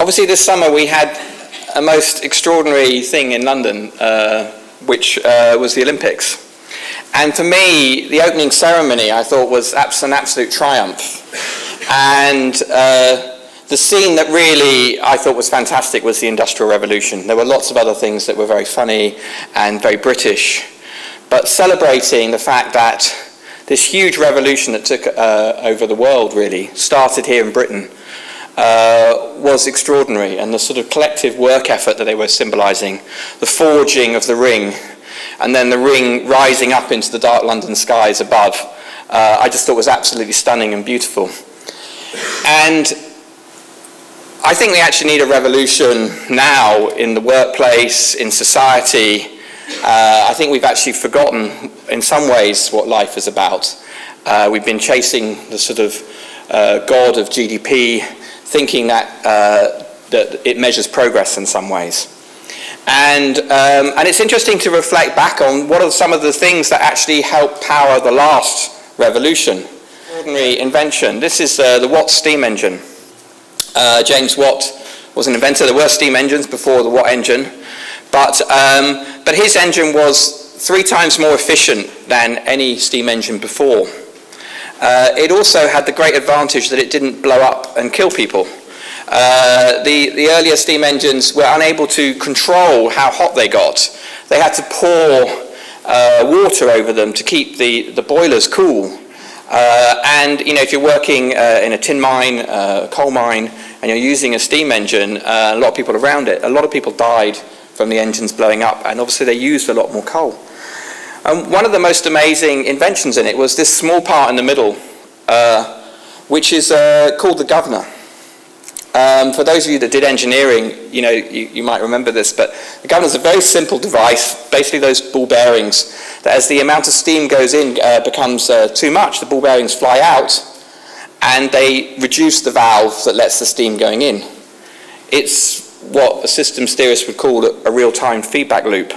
Obviously this summer we had a most extraordinary thing in London, which was the Olympics. And for me, the opening ceremony, I thought, was an absolute triumph. And the scene that really I thought was fantastic was the Industrial Revolution. There were lots of other things that were very funny and very British, but celebrating the fact that this huge revolution that took over the world, really, started here in Britain, was extraordinary. And the sort of collective work effort that they were symbolising, the forging of the ring, and then the ring rising up into the dark London skies above, I just thought was absolutely stunning and beautiful. And I think we actually need a revolution now in the workplace, in society. I think we've actually forgotten, in some ways, what life is about. We've been chasing the sort of god of GDP, thinking that it measures progress in some ways. And it's interesting to reflect back on what are some of the things that actually helped power the last revolution. Ordinary invention. This is the Watt steam engine. James Watt was an inventor. There were steam engines before the Watt engine, but his engine was 3 times more efficient than any steam engine before. It also had the great advantage that it didn't blow up and kill people. The earlier steam engines were unable to control how hot they got. They had to pour water over them to keep the boilers cool. And you know, if you're working in a tin mine, a coal mine, and you're using a steam engine, a lot of people around it, a lot of people died from the engines blowing up, and obviously they used a lot more coal. One of the most amazing inventions in it was this small part in the middle, which is called the governor. For those of you that did engineering, you know, you might remember this, but the governor is a very simple device, basically those ball bearings, that as the amount of steam goes in becomes too much, the ball bearings fly out, and they reduce the valve that lets the steam going in. It's what a systems theorist would call a real-time feedback loop.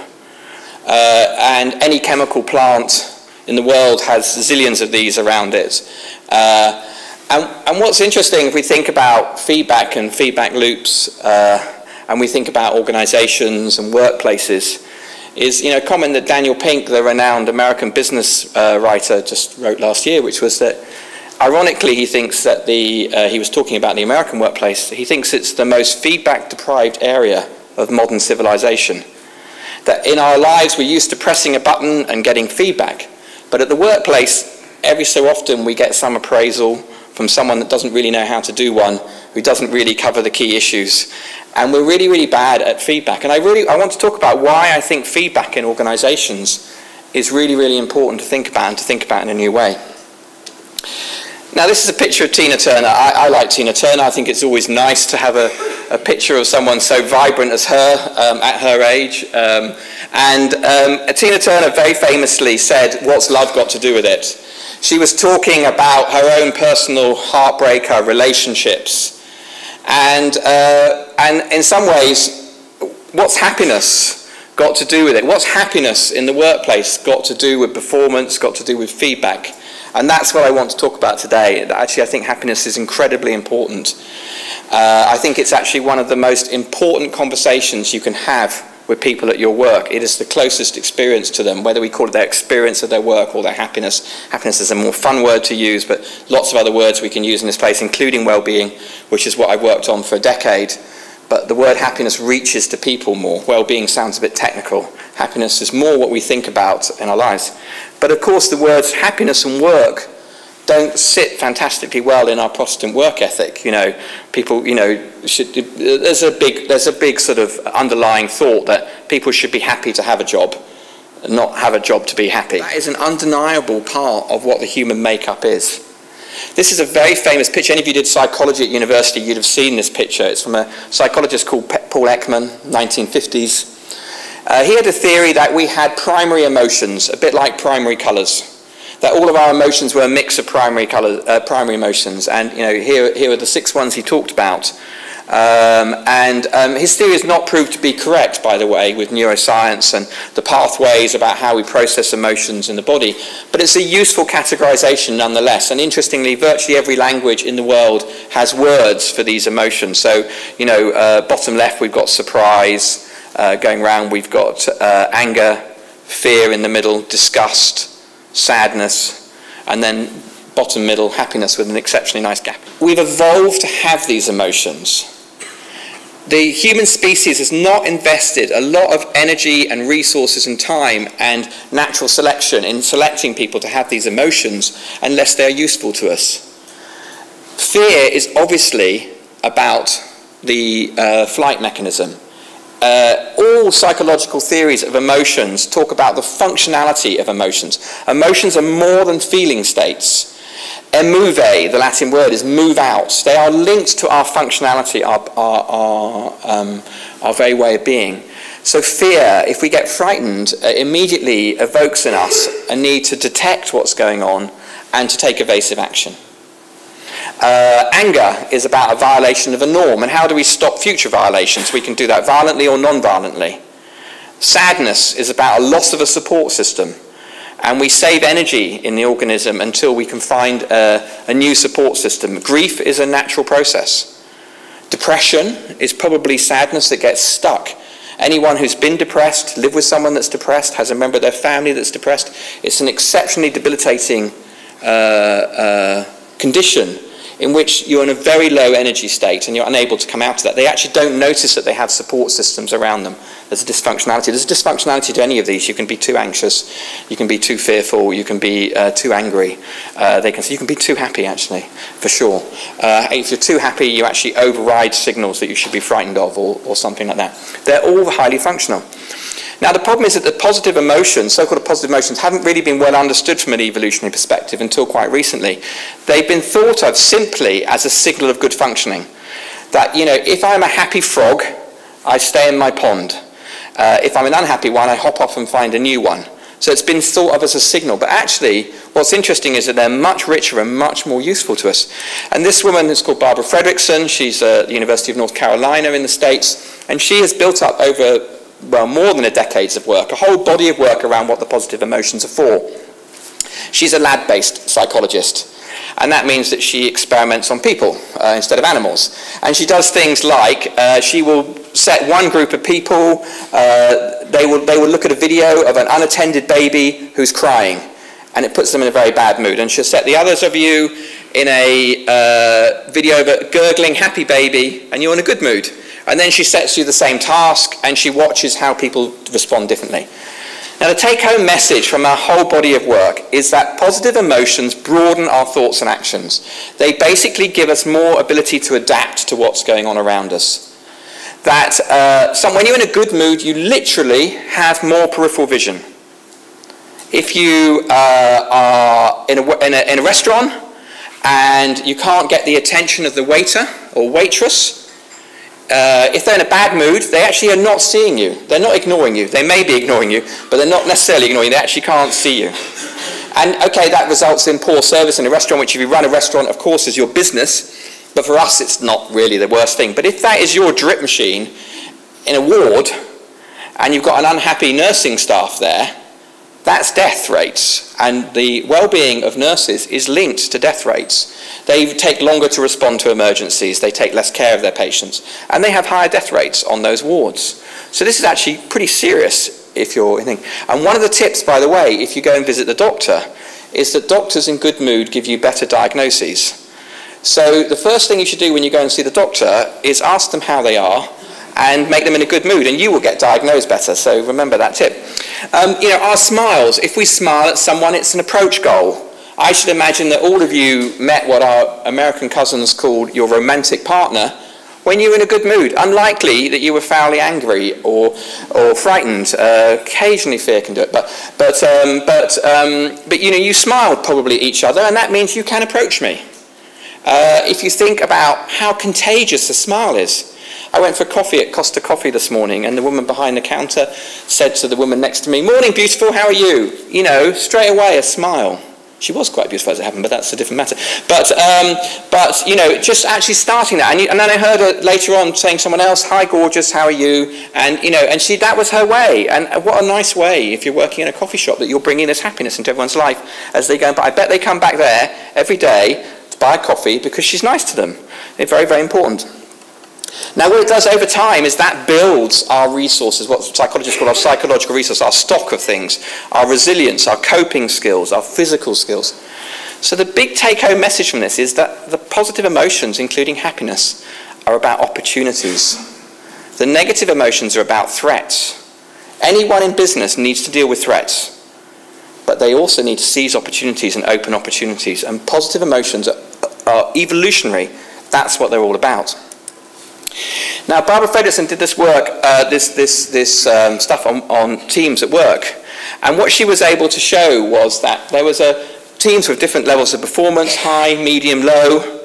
And any chemical plant in the world has zillions of these around it. And what's interesting, if we think about feedback and feedback loops, and we think about organizations and workplaces, is, you know, common that Daniel Pink, the renowned American business writer, just wrote last year, which was that, ironically, he thinks that he was talking about the American workplace, he thinks it's the most feedback-deprived area of modern civilization. That in our lives, we're used to pressing a button and getting feedback. But at the workplace, every so often, we get some appraisal from someone that doesn't really know how to do one, who doesn't really cover the key issues. And we're really, really bad at feedback. And I want to talk about why I think feedback in organizations is really, really important to think about, and to think about in a new way. Now, this is a picture of Tina Turner. I like Tina Turner. I think it's always nice to have a picture of someone so vibrant as her at her age. Tina Turner very famously said, "What's love got to do with it?" She was talking about her own personal heartbreak, her relationships. And in some ways, what's happiness got to do with it? What's happiness in the workplace got to do with performance, got to do with feedback? And that's what I want to talk about today. Actually, I think happiness is incredibly important. I think it's actually one of the most important conversations you can have with people at your work. It is the closest experience to them, whether we call it their experience of their work or their happiness. Happiness is a more fun word to use, but lots of other words we can use in this place, including well-being, which is what I've worked on for a decade. But the word happiness reaches to people more. Well-being sounds a bit technical. Happiness is more what we think about in our lives. But of course, the words happiness and work don't sit fantastically well in our Protestant work ethic. You know, people, you know, there's a big sort of underlying thought that people should be happy to have a job, not have a job to be happy. That is an undeniable part of what the human makeup is. This is a very famous picture. Any of you did psychology at university, you'd have seen this picture. It's from a psychologist called Paul Ekman, 1950s. He had a theory that we had primary emotions, a bit like primary colours. That all of our emotions were a mix of primary emotions. And you know, here are the 6 ones he talked about. His theory is not proved to be correct, by the way, with neuroscience and the pathways about how we process emotions in the body, but it's a useful categorization nonetheless. And interestingly, virtually every language in the world has words for these emotions. So, you know, bottom left, we've got surprise, going round, we've got anger, fear in the middle, disgust, sadness, and then bottom middle, happiness, with an exceptionally nice gap. We've evolved to have these emotions. The human species has not invested a lot of energy and resources and time and natural selection in selecting people to have these emotions unless they're useful to us. Fear is obviously about the flight mechanism. All psychological theories of emotions talk about the functionality of emotions. Emotions are more than feeling states. Move, the Latin word is move out. They are linked to our functionality, our very way of being. So fear, if we get frightened, immediately evokes in us a need to detect what's going on and to take evasive action. Anger is about a violation of a norm, and how do we stop future violations? We can do that violently or non-violently. Sadness is about a loss of a support system, and we save energy in the organism until we can find a new support system. Grief is a natural process. Depression is probably sadness that gets stuck. Anyone who's been depressed, lived with someone that's depressed, has a member of their family that's depressed, it's an exceptionally debilitating condition in which you're in a very low energy state and you're unable to come out of that. They actually don't notice that they have support systems around them. There's a dysfunctionality. There's a dysfunctionality to any of these. You can be too anxious, you can be too fearful, you can be too angry. You can be too happy, actually, for sure. If you're too happy, you actually override signals that you should be frightened of, or something like that. They're all highly functional. Now, the problem is that the positive emotions, so-called positive emotions, haven't really been well understood from an evolutionary perspective until quite recently. They've been thought of simply as a signal of good functioning. That, you know, if I'm a happy frog, I stay in my pond. If I'm an unhappy one, I hop off and find a new one. So it's been thought of as a signal. But actually, what's interesting is that they're much richer and much more useful to us. And this woman is called Barbara Fredrickson. She's at the University of North Carolina in the States. And she has built up over, well, more than a decade of work, a whole body of work around what the positive emotions are for. She's a lab-based psychologist. And that means that she experiments on people instead of animals. And she does things like she will set one group of people, they will look at a video of an unattended baby who's crying, and it puts them in a very bad mood. And she'll set the others of you in a video of a gurgling, happy baby, and you're in a good mood. And then she sets you the same task, and she watches how people respond differently. Now, the take-home message from our whole body of work is that positive emotions broaden our thoughts and actions. They basically give us more ability to adapt to what's going on around us. That when you're in a good mood, you literally have more peripheral vision. If you are in a restaurant and you can't get the attention of the waiter or waitress, if they're in a bad mood, they actually are not seeing you. They're not ignoring you. They may be ignoring you, but they're not necessarily ignoring you. They actually can't see you. And, okay, that results in poor service in a restaurant, which, if you run a restaurant, of course, is your business. But for us, it's not really the worst thing. But if that is your drip machine in a ward, and you've got an unhappy nursing staff there, that's death rates. And the well-being of nurses is linked to death rates. They take longer to respond to emergencies. They take less care of their patients. And they have higher death rates on those wards. So this is actually pretty serious if you're anything. And one of the tips, by the way, if you go and visit the doctor, is that doctors in good mood give you better diagnoses. So the first thing you should do when you go and see the doctor is ask them how they are and make them in a good mood, and you will get diagnosed better, so remember that tip. You know, our smiles, if we smile at someone, it's an approach goal. I should imagine that all of you met what our American cousins called your romantic partner when you were in a good mood. Unlikely that you were foully angry or frightened. Occasionally fear can do it, but you know, you smiled probably at each other, and that means you can approach me. If you think about how contagious a smile is. I went for coffee at Costa Coffee this morning, and the woman behind the counter said to the woman next to me, "Morning, beautiful, how are you?" You know, straight away, a smile. She was quite beautiful as it happened, but that's a different matter. But you know, just actually starting that, and then I heard her later on saying someone else, "Hi, gorgeous, how are you?" And you know, and she, that was her way, and what a nice way if you're working in a coffee shop that you're bringing this happiness into everyone's life as they go. But I bet they come back there every day to buy a coffee because she's nice to them. It's very, very important. Now, what it does over time is that builds our resources, what psychologists call our psychological resources, our stock of things, our resilience, our coping skills, our physical skills. So the big take-home message from this is that the positive emotions, including happiness, are about opportunities. The negative emotions are about threats. Anyone in business needs to deal with threats, but they also need to seize opportunities and open opportunities. And positive emotions are evolutionary. That's what they're all about. Now, Barbara Fredrickson did this work, this stuff on teams at work, and what she was able to show was that there was teams with different levels of performance, high, medium, low,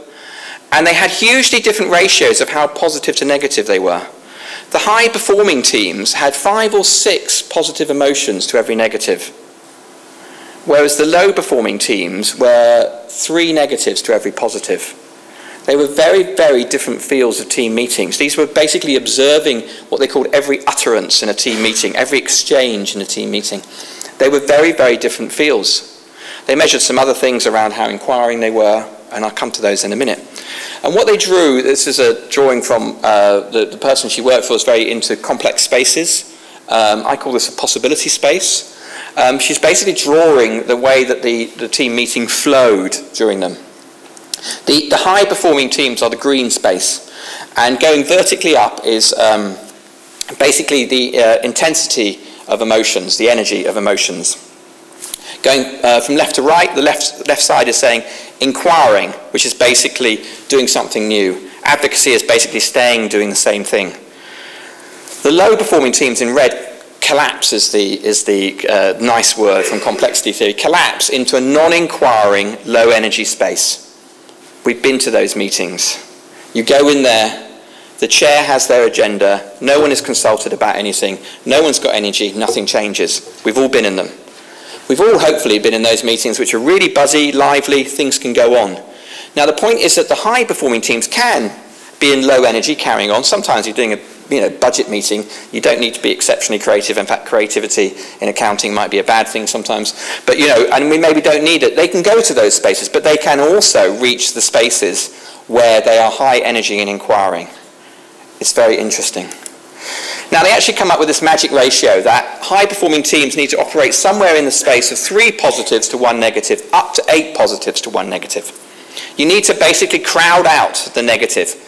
and they had hugely different ratios of how positive to negative they were. The high-performing teams had 5 or 6 positive emotions to every negative, whereas the low-performing teams were 3 negatives to every positive. They were very, very different fields of team meetings. These were basically observing what they called every utterance in a team meeting, every exchange in a team meeting. They were very, very different fields. They measured some other things around how inquiring they were, and I'll come to those in a minute. And what they drew, this is a drawing from the person she worked for was very into complex spaces. I call this a possibility space. She's basically drawing the way that the team meeting flowed during them. The high-performing teams are the green space, and going vertically up is basically the intensity of emotions, the energy of emotions. Going from left to right, the left side is saying inquiring, which is basically doing something new. Advocacy is basically staying doing the same thing. The low-performing teams in red, collapse is the nice word from complexity theory, collapse into a non-inquiring, low-energy space. We've been to those meetings. You go in there, the chair has their agenda, no one is consulted about anything, no one's got energy, nothing changes. We've all been in them. We've all hopefully been in those meetings which are really buzzy, lively, things can go on. Now the point is that the high-performing teams can be in low energy, carrying on. Sometimes you're doing a budget meeting, you don't need to be exceptionally creative. In fact, creativity in accounting might be a bad thing sometimes. But, you know, and we maybe don't need it. They can go to those spaces, but they can also reach the spaces where they are high energy and inquiring. It's very interesting. Now, they actually come up with this magic ratio that high-performing teams need to operate somewhere in the space of 3 positives to 1 negative, up to 8 positives to 1 negative. You need to basically crowd out the negative.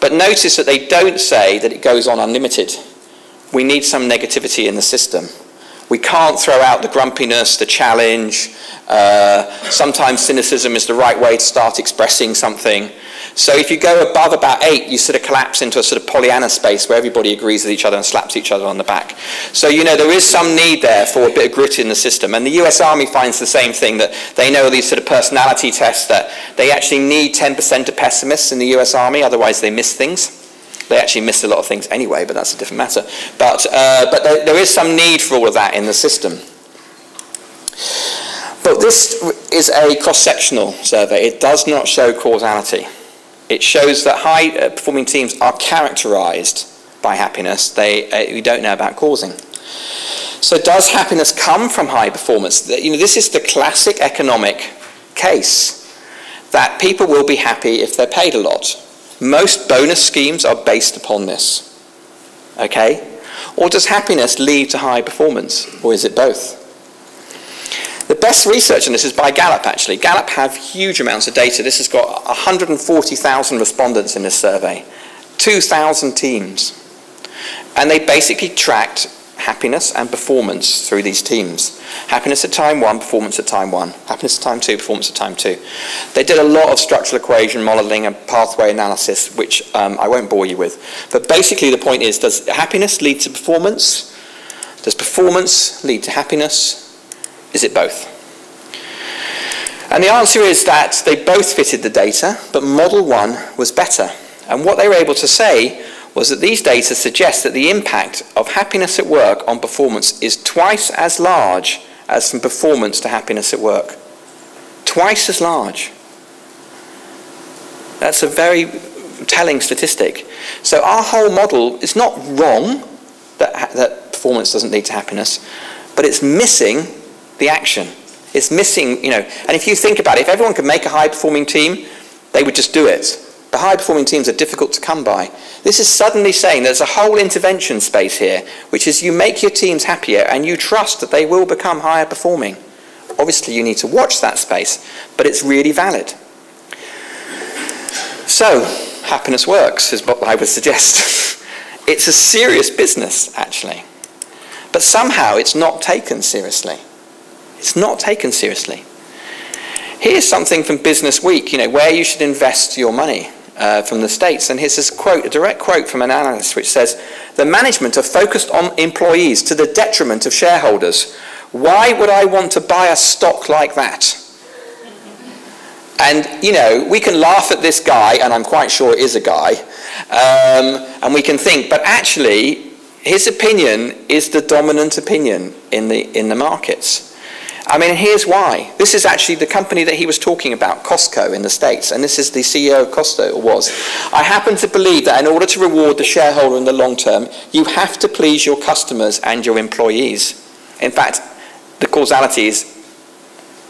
But notice that they don't say that it goes on unlimited. We need some negativity in the system. We can't throw out the grumpiness, the challenge. Sometimes cynicism is the right way to start expressing something. So if you go above about 8, you sort of collapse into a sort of Pollyanna space where everybody agrees with each other and slaps each other on the back. So, you know, there is some need there for a bit of grit in the system. And the US Army finds the same thing, that they know these sort of personality tests that they actually need 10% of pessimists in the US Army, otherwise they miss things. They actually miss a lot of things anyway, but that's a different matter. But there is some need for all of that in the system. But this is a cross-sectional survey. It does not show causality. It shows that high-performing teams are characterized by happiness. We don't know about causing. So does happiness come from high performance? You know, this is the classic economic case, that people will be happy if they're paid a lot. Most bonus schemes are based upon this. Okay? Or does happiness lead to high performance? Or is it both? The best research on this is by Gallup, actually. Gallup have huge amounts of data. This has got 140,000 respondents in this survey, 2,000 teams. And they basically tracked happiness and performance through these teams. Happiness at time 1, performance at time 1. Happiness at time 2, performance at time 2. They did a lot of structural equation modeling and pathway analysis, which I won't bore you with. But basically the point is, does happiness lead to performance? Does performance lead to happiness? Is it both? And the answer is that they both fitted the data, but model 1 was better. And what they were able to say was that these data suggest that the impact of happiness at work on performance is twice as large as from performance to happiness at work. twice as large. That's a very telling statistic. So our whole model is not wrong that performance doesn't lead to happiness, but it's missing the action. It's missing, you know, and if you think about it, if everyone could make a high-performing team, they would just do it. But high-performing teams are difficult to come by. This is suddenly saying there's a whole intervention space here, which is you make your teams happier and you trust that they will become higher-performing. Obviously, you need to watch that space, but it's really valid. So, happiness works is what I would suggest. It's a serious business, actually. But somehow it's not taken seriously. It's not taken seriously. Here's something from Business Week, you know, where you should invest your money from the States. And here's this quote, a direct quote from an analyst, which says, "The management are focused on employees to the detriment of shareholders. Why would I want to buy a stock like that?" And, you know, we can laugh at this guy, and I'm quite sure it is a guy, and we can think, but actually, his opinion is the dominant opinion in the markets. I mean, here's why. This is actually the company that he was talking about, Costco in the States, and this is the CEO of Costco, or was. "I happen to believe that in order to reward the shareholder in the long term, you have to please your customers and your employees." In fact, the causality is,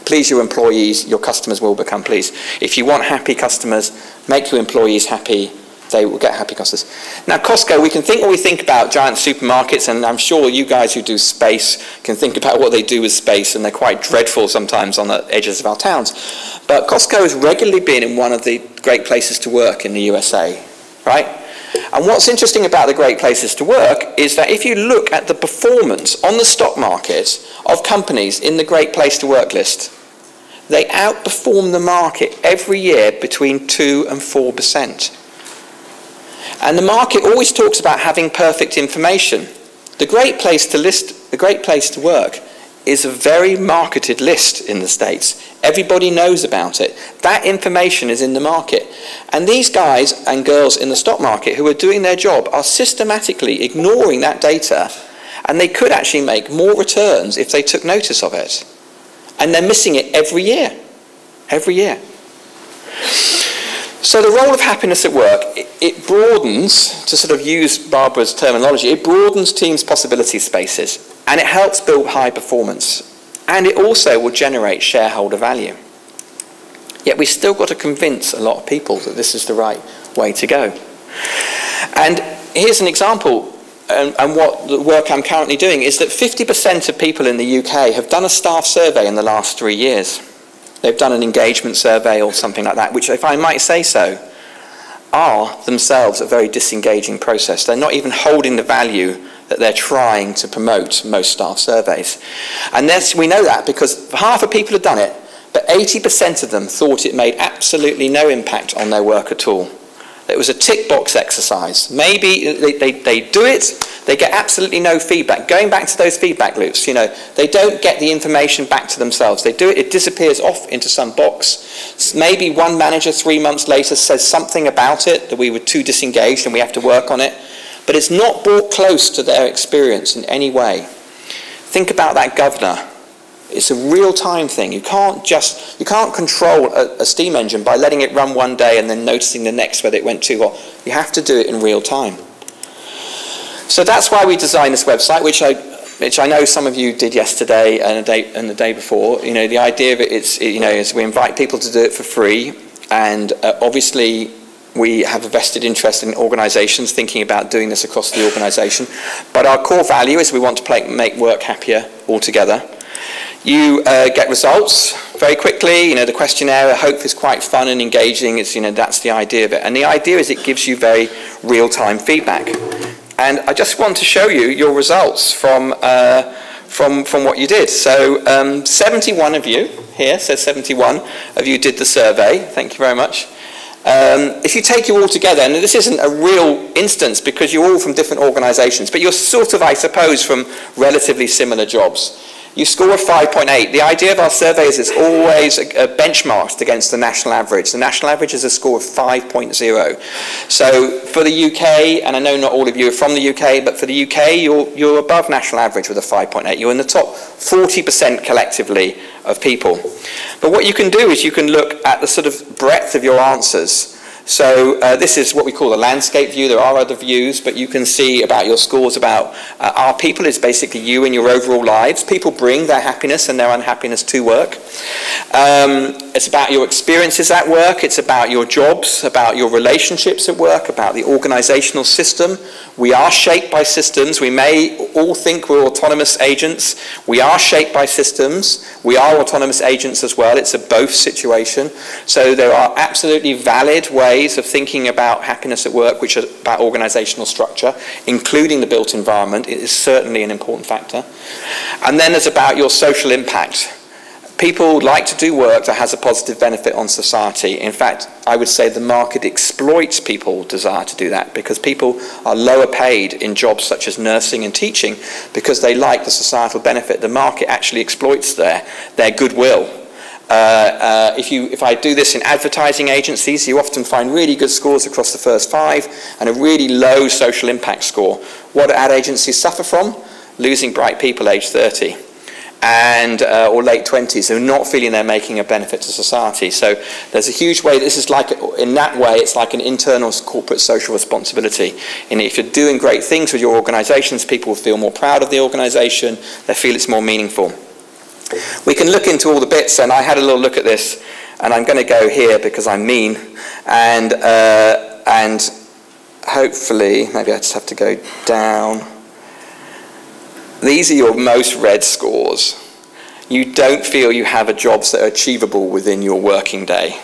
please your employees, your customers will become pleased. If you want happy customers, make your employees happy, they will get happy customers. Now Costco, we can think what we think about giant supermarkets, and I'm sure you guys who do space can think about what they do with space, and they're quite dreadful sometimes on the edges of our towns. But Costco has regularly been in one of the great places to work in the USA, right? And what's interesting about the great places to work is that if you look at the performance on the stock market of companies in the great place to work list, they outperform the market every year between 2 and 4%. And the market always talks about having perfect information. The great place to work is a very marketed list in the States. Everybody knows about it. That information is in the market. And these guys and girls in the stock market who are doing their job are systematically ignoring that data, and they could actually make more returns if they took notice of it. And they're missing it every year. Every year. So the role of happiness at work, it broadens, to sort of use Barbara's terminology, it broadens teams' possibility spaces. And it helps build high performance. And it also will generate shareholder value. Yet we've still got to convince a lot of people that this is the right way to go. And here's an example, and what the work I'm currently doing is that 50% of people in the UK have done a staff survey in the last 3 years. They've done an engagement survey or something like that, which, if I might say so, are themselves a very disengaging process. They're not even holding the value that they're trying to promote, most staff surveys. And we know that because half of people have done it, but 80% of them thought it made absolutely no impact on their work at all. It was a tick box exercise. Maybe they do it, they get absolutely no feedback. Going back to those feedback loops, you know, they don't get the information back to themselves. They do it, it disappears off into some box. Maybe one manager 3 months later says something about it, that we were too disengaged and we have to work on it. But it's not brought close to their experience in any way. Think about that governor. It's a real-time thing. You can't control a steam engine by letting it run one day and then noticing the next whether it went too hot. You have to do it in real time. So that's why we designed this website, which I know some of you did yesterday and the day before. You know, the idea of it is we invite people to do it for free, and obviously we have a vested interest in organisations thinking about doing this across the organisation. But our core value is we want to make work happier altogether. You get results very quickly. You know, the questionnaire, I hope, is quite fun and engaging. It's, you know, that's the idea of it. And the idea is it gives you very real-time feedback. And I just want to show you your results from what you did. So 71 of you here, says 71 of you did the survey. Thank you very much. If you take you all together, and this isn't a real instance because you're all from different organisations, but you're sort of, I suppose, from relatively similar jobs. You score a 5.8. The idea of our surveys is always benchmarked against the national average. The national average is a score of 5.0. So for the UK, and I know not all of you are from the UK, but for the UK, you're above national average with a 5.8. You're in the top 40% collectively of people. But what you can do is you can look at the sort of breadth of your answers. So this is what we call a landscape view. There are other views, but you can see about your scores about our people is basically you and your overall lives. People bring their happiness and their unhappiness to work. It's about your experiences at work. It's about your jobs, about your relationships at work, about the organizational system. We are shaped by systems. We may all think we're autonomous agents. We are shaped by systems. We are autonomous agents as well. It's a both situation. So there are absolutely valid ways of thinking about happiness at work, which are about organizational structure, including the built environment. It is certainly an important factor. And then it's about your social impact. People like to do work that has a positive benefit on society. In fact, I would say the market exploits people's desire to do that, because people are lower paid in jobs such as nursing and teaching because they like the societal benefit. The market actually exploits their goodwill. If I do this in advertising agencies, you often find really good scores across the first five and a really low social impact score. What do ad agencies suffer from? Losing bright people aged 30. And or late 20s, they're not feeling they're making a benefit to society. So there's a huge way. This is like, in that way, it's like an internal corporate social responsibility. And if you're doing great things with your organisations, people will feel more proud of the organisation. They feel it's more meaningful. We can look into all the bits, and I had a little look at this, and I'm going to go here because I'm mean, and hopefully, maybe I just have to go down. These are your most read scores. You don't feel you have a job that are achievable within your working day,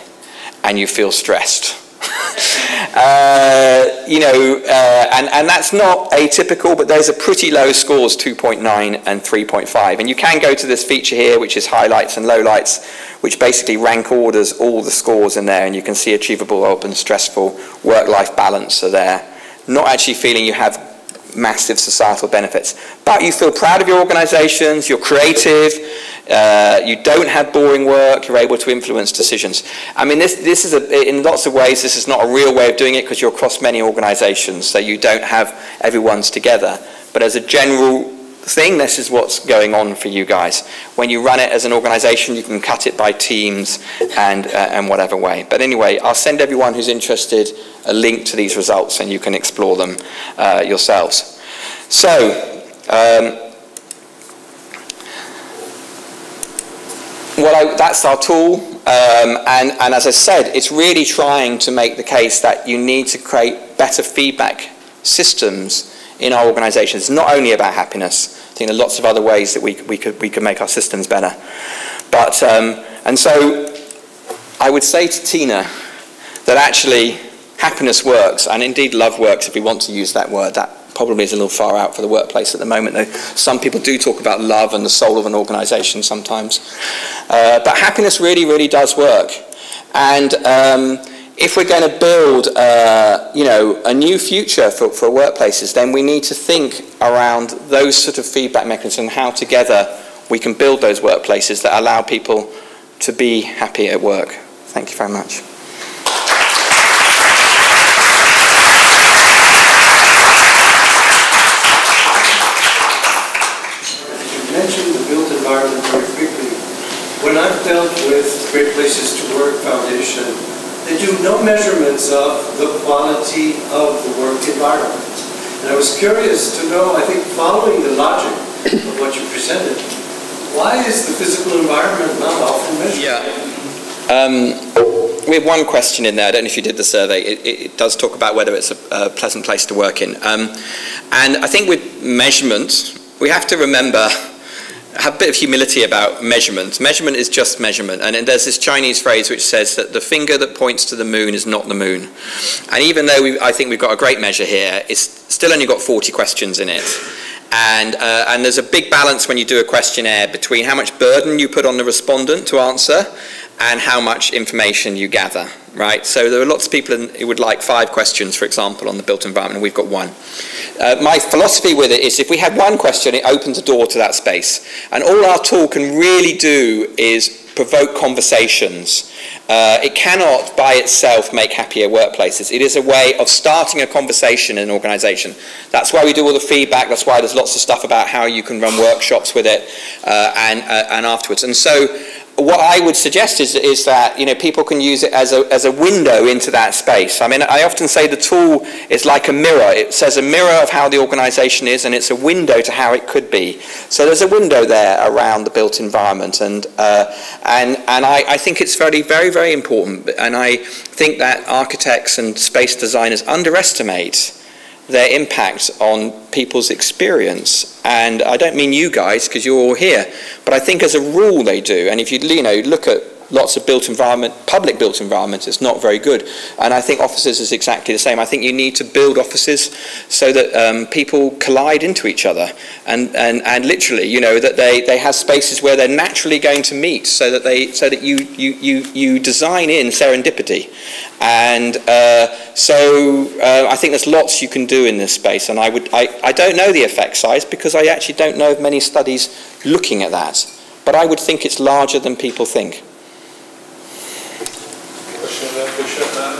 and you feel stressed. And that's not atypical, but those are pretty low scores, 2.9 and 3.5. And you can go to this feature here, which is highlights and lowlights, which basically rank orders all the scores in there, and you can see achievable, open, stressful, work-life balance are there. Not actually feeling you have massive societal benefits. But you feel proud of your organizations, you're creative, you don't have boring work, you're able to influence decisions. I mean, this is, in lots of ways, this is not a real way of doing it because you're across many organizations, so you don't have everyone's together. But as a general thing, this is what's going on for you guys. When you run it as an organization, you can cut it by teams and whatever way. But anyway, I'll send everyone who's interested a link to these results, and you can explore them yourselves. So, that's our tool. And as I said, it's really trying to make the case that you need to create better feedback systems in our organisations, not only about happiness. I think there are lots of other ways that we could make our systems better. But and so I would say to Tina that actually happiness works, and indeed love works if we want to use that word. That probably is a little far out for the workplace at the moment, though some people do talk about love and the soul of an organisation sometimes. But happiness really, really does work. And if we're going to build a new future for workplaces, then we need to think around those sort of feedback mechanisms and how together we can build those workplaces that allow people to be happy at work. Thank you very much. You mentioned the built environment very quickly. When I've dealt with Great Places to Work Foundation, they do no measurements of the quality of the work environment. And I was curious to know, I think following the logic of what you presented, why is the physical environment not often measured? Yeah. We have one question in there. I don't know if you did the survey. It does talk about whether it's a pleasant place to work in. And I think with measurement, we have to remember, have a bit of humility about measurement. Measurement is just measurement. And there's this Chinese phrase which says that the finger that points to the moon is not the moon. And even though I think we've got a great measure here, it's still only got 40 questions in it. And there's a big balance when you do a questionnaire between how much burden you put on the respondent to answer and how much information you gather, right? So there are lots of people who would like 5 questions, for example, on the built environment, and we've got 1. My philosophy with it is if we have 1 question, it opens a door to that space. And all our tool can really do is provoke conversations. It cannot by itself make happier workplaces. It is a way of starting a conversation in an organisation. That's why we do all the feedback. That's why there's lots of stuff about how you can run workshops with it and afterwards. And so what I would suggest is that, you know, people can use it as a window into that space. I mean, I often say the tool is like a mirror. It says a mirror of how the organisation is, and it's a window to how it could be. So there's a window there around the built environment, and I think it's very, very important. And I think that architects and space designers underestimate their impact on people's experience. And I don't mean you guys, because you're all here, but I think as a rule they do. And if you, you know, look at lots of built environment, public built environments, it's not very good. And I think offices is exactly the same. I think you need to build offices so that people collide into each other, and literally, you know, that they have spaces where they're naturally going to meet, so that they so that you design in serendipity. And so I think there's lots you can do in this space. And I don't know the effect size, because I actually don't know of many studies looking at that. But I would think it's larger than people think.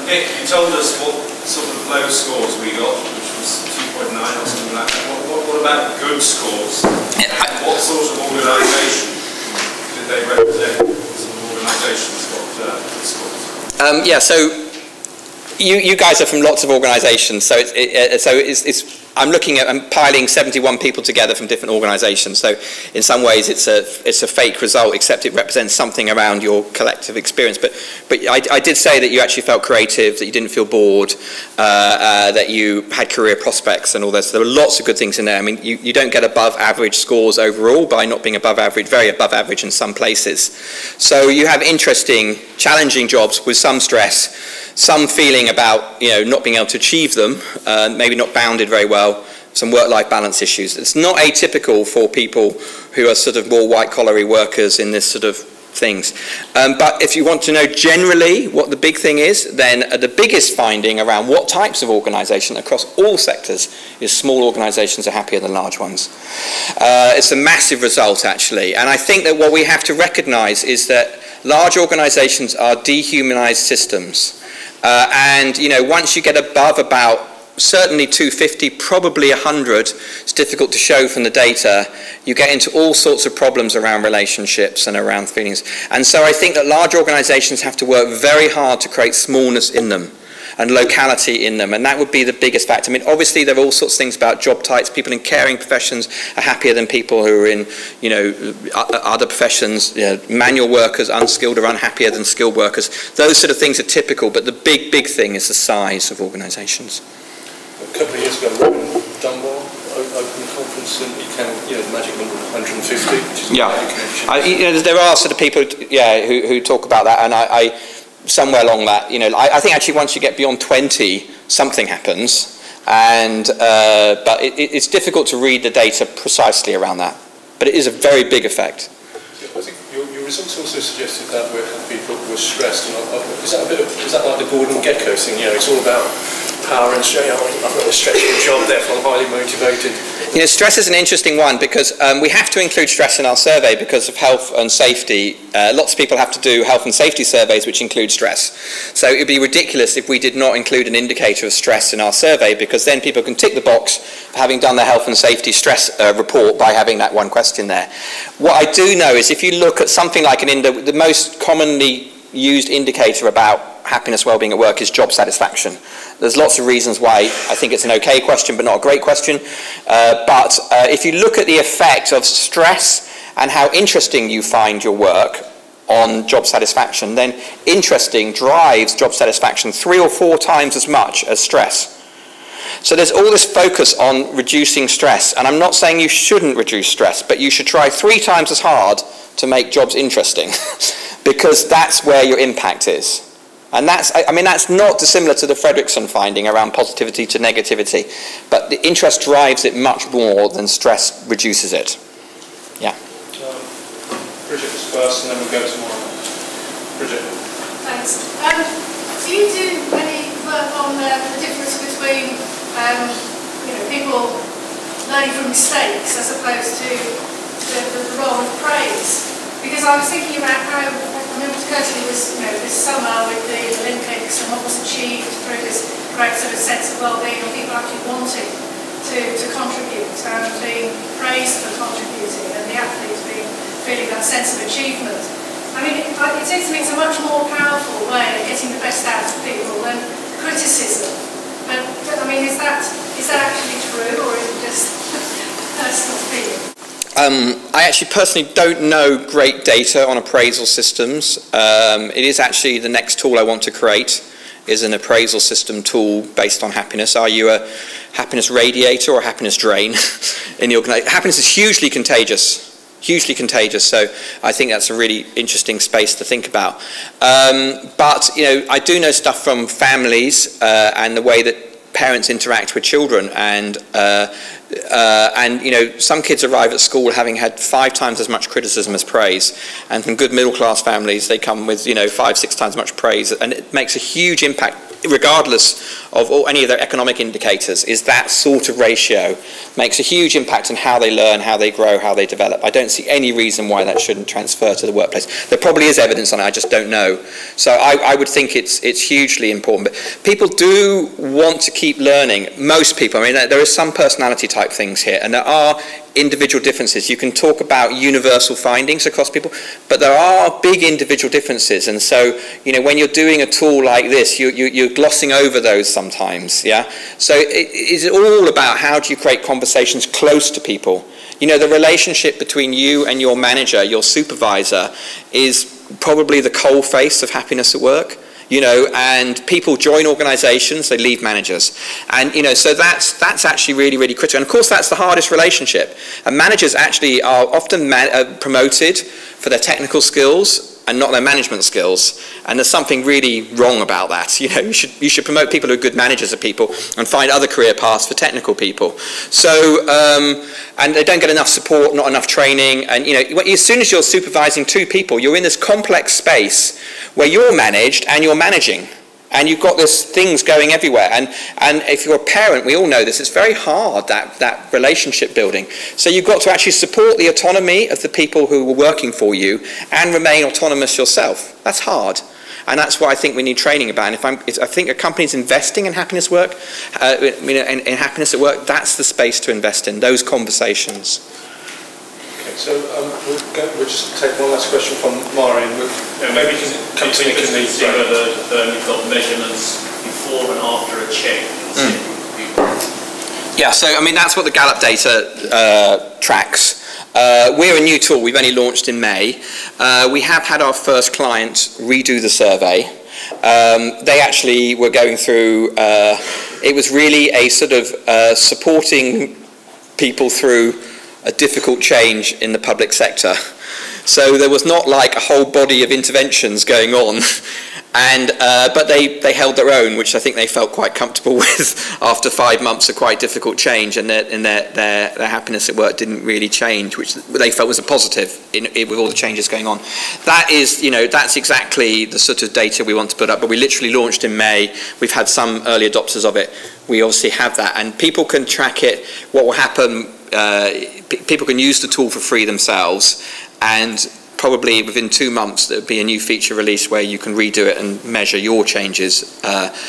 Nick, you told us what sort of low scores we got, which was 2.9 or something like that. What about good scores? And what sort of organisation did they represent? What sort of organisations got good scores? Yeah, so you guys are from lots of organisations, so it's I'm looking at, I'm piling 71 people together from different organisations. So in some ways it's a fake result, except it represents something around your collective experience. But I did say that you actually felt creative, that you didn't feel bored, that you had career prospects and all this. So there were lots of good things in there. I mean, you don't get above average scores overall by not being above average, very above average in some places. So you have interesting, challenging jobs with some stress, some feeling about, you know, not being able to achieve them, maybe not bounded very well, some work-life balance issues. It's not atypical for people who are sort of more white-collar workers in this sort of things. But if you want to know generally what the big thing is, then the biggest finding around what types of organisation across all sectors is small organisations are happier than large ones. It's a massive result, actually. And I think that what we have to recognise is that large organisations are dehumanised systems. And, you know, once you get above about certainly 250, probably 100, it's difficult to show from the data, you get into all sorts of problems around relationships and around feelings. And so I think that large organisations have to work very hard to create smallness in them and locality in them, and that would be the biggest factor. I mean, obviously there are all sorts of things about job types. People in caring professions are happier than people who are in, you know, other professions. You know, manual workers, unskilled, are unhappier than skilled workers. Those sort of things are typical, but the big thing is the size of organisations. A couple of years ago, Robin Dunbar opened a conference in, you know, the magic number 150, which is there are sort of people, yeah, who talk about that, and I somewhere along that, you know, I think actually once you get beyond 20, something happens, and but it's difficult to read the data precisely around that, but it is a very big effect. I think your results also suggested that where people were stressed, and is that like the Gordon Gekko thing? Yeah, it's all about power and stress. I've got a stressful job, therefore I'm highly motivated. You know, stress is an interesting one, because we have to include stress in our survey because of health and safety. Lots of people have to do health and safety surveys which include stress. So it would be ridiculous if we did not include an indicator of stress in our survey, because then people can tick the box for having done their health and safety stress report by having that one question there. What I do know is if you look at something like the most commonly used indicator about happiness, well-being at work is job satisfaction. There's lots of reasons why I think it's an okay question but not a great question, but if you look at the effect of stress and how interesting you find your work on job satisfaction, then interesting drives job satisfaction 3 or 4 times as much as stress. So there's all this focus on reducing stress, and I'm not saying you shouldn't reduce stress, but you should try 3 times as hard to make jobs interesting because that's where your impact is. And that's, I mean, that's not dissimilar to the Fredrickson finding around positivity to negativity, but the interest drives it much more than stress reduces it. Yeah. Bridget was first, and then we'll go to Maureen. Bridget. Thanks. Do you do any work on the difference between people learning from mistakes as opposed to the role of praise? Because I was thinking about how, I remember Kirsty was this summer with the Olympics and what was achieved through this great sort of sense of well-being of people actually wanting to contribute and being praised for contributing, and the athletes being feeling that sense of achievement. I mean, it seems to me it's a much more powerful way of getting the best out of people than criticism. And, I mean, is that actually true, or is it just personal feeling? I actually personally don't know great data on appraisal systems. It is actually the next tool I want to create is an appraisal system tool based on happiness. Are you a happiness radiator or a happiness drain in the organization? Happiness is hugely contagious. Hugely contagious, so I think that's a really interesting space to think about. But I do know stuff from families and the way that parents interact with children, and some kids arrive at school having had 5 times as much criticism as praise, and from good middle-class families they come with 5, 6 times much praise, and it makes a huge impact regardless of any of their economic indicators. Is that sort of ratio makes a huge impact on how they learn, how they grow, how they develop. I don't see any reason why that shouldn't transfer to the workplace. There probably is evidence on it, I just don't know. So I would think it's hugely important. But people do want to keep learning. Most people, I mean, there is some personality type things here, and there are individual differences. You can talk about universal findings across people, but there are big individual differences, and so when you're doing a tool like this, you're glossing over those sometimes, yeah? So it's all about how do you create conversations close to people. The relationship between you and your manager, your supervisor, is probably the coal face of happiness at work. And people join organizations, they leave managers. And, so that's actually really, really critical. And of course, that's the hardest relationship. And managers actually are often promoted for their technical skills and not their management skills. And there's something really wrong about that. You should promote people who are good managers of people and find other career paths for technical people. So, and they don't get enough support, not enough training. And, as soon as you're supervising 2 people, you're in this complex space where you're managed and you're managing. And you've got these things going everywhere. And if you're a parent, we all know this, it's very hard, that relationship building. So you've got to actually support the autonomy of the people who were working for you and remain autonomous yourself. That's hard. And that's what I think we need training about. And I think a company's investing in happiness work, in happiness at work, that's the space to invest in, those conversations. So we'll just take one last question from Mari. Maybe just continue to see whether you've got measurements before and after a change. Yeah, so I mean that's what the Gallup data tracks. We're a new tool, we've only launched in May. We have had our first client redo the survey. They actually were going through, it was really a sort of supporting people through a difficult change in the public sector. So there was not like a whole body of interventions going on, and but they held their own, which I think they felt quite comfortable with after 5 months of quite difficult change, and their happiness at work didn't really change, which they felt was a positive with all the changes going on. That is, that's exactly the sort of data we want to put up, but we literally launched in May. We've had some early adopters of it. We obviously have that, and people can track it, what will happen. People can use the tool for free themselves, and probably within 2 months there will be a new feature release where you can redo it and measure your changes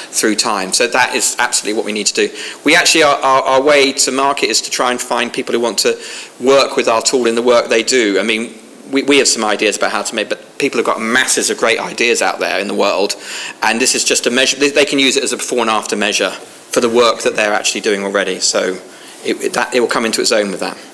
through time. So that is absolutely what we need to do. We actually, our way to market is to try and find people who want to work with our tool in the work they do. I mean, we have some ideas about how to make, but people have got masses of great ideas out there in the world, and this is just a measure. They can use it as a before and after measure for the work that they're actually doing already. So it will come into its own with that.